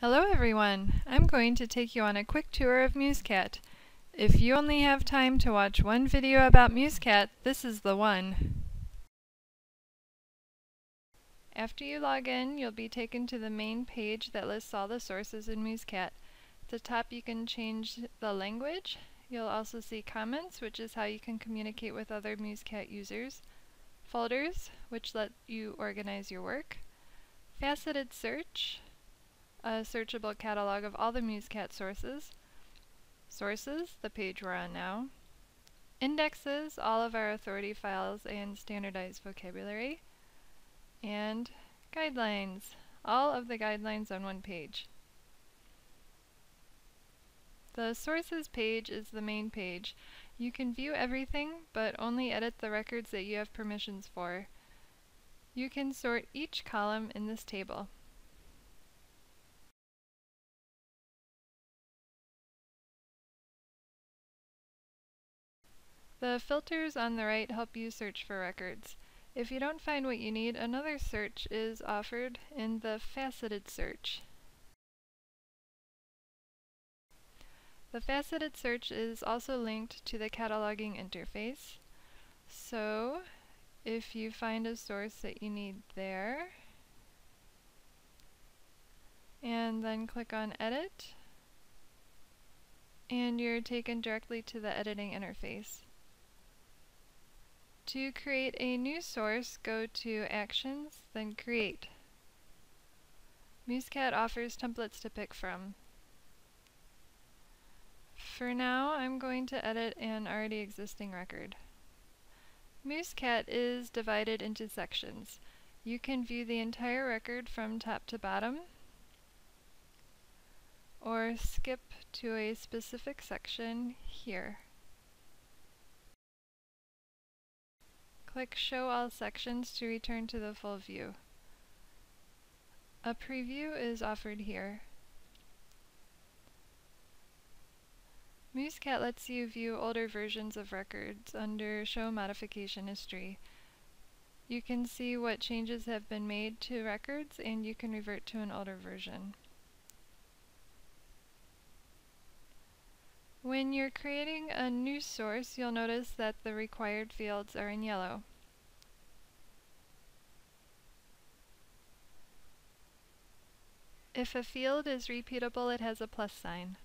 Hello everyone! I'm going to take you on a quick tour of Muscat. If you only have time to watch one video about Muscat, this is the one. After you log in, you'll be taken to the main page that lists all the sources in Muscat. At the top you can change the language. You'll also see comments, which is how you can communicate with other Muscat users. Folders, which let you organize your work. Faceted search, a searchable catalog of all the Muscat sources. Sources, the page we're on now. Indexes, all of our authority files and standardized vocabulary. And guidelines, all of the guidelines on one page. The sources page is the main page. You can view everything, but only edit the records that you have permissions for. You can sort each column in this table. The filters on the right help you search for records. If you don't find what you need, another search is offered in the faceted search. The faceted search is also linked to the cataloging interface. So, if you find a source that you need there, and then click on Edit, and you're taken directly to the editing interface. To create a new source, go to Actions, then Create. Muscat offers templates to pick from. For now, I'm going to edit an already existing record. Muscat is divided into sections. You can view the entire record from top to bottom, or skip to a specific section here. Click Show All Sections to return to the full view. A preview is offered here. Muscat lets you view older versions of records under Show Modification History. You can see what changes have been made to records, and you can revert to an older version. When you're creating a new source, you'll notice that the required fields are in yellow. If a field is repeatable, it has a plus sign.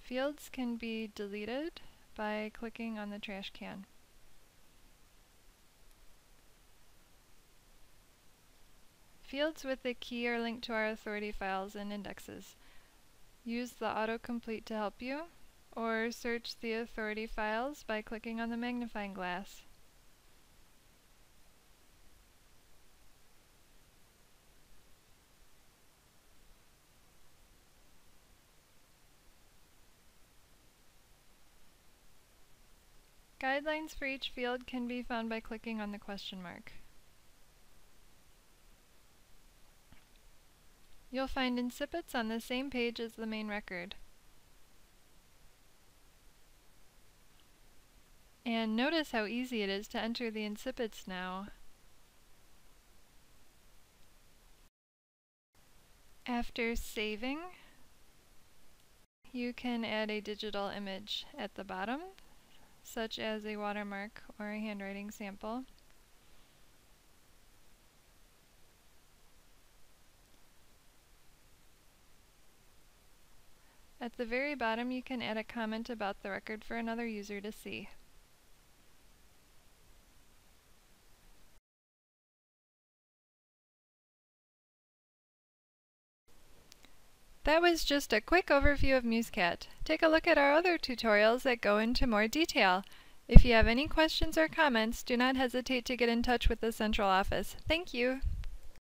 Fields can be deleted by clicking on the trash can. Fields with a key are linked to our authority files and indexes. Use the autocomplete to help you, or search the authority files by clicking on the magnifying glass. Guidelines for each field can be found by clicking on the question mark. You'll find incipits on the same page as the main record. And notice how easy it is to enter the incipits now. After saving, you can add a digital image at the bottom, such as a watermark or a handwriting sample. At the very bottom, you can add a comment about the record for another user to see. That was just a quick overview of Muscat. Take a look at our other tutorials that go into more detail. If you have any questions or comments, do not hesitate to get in touch with the central office. Thank you!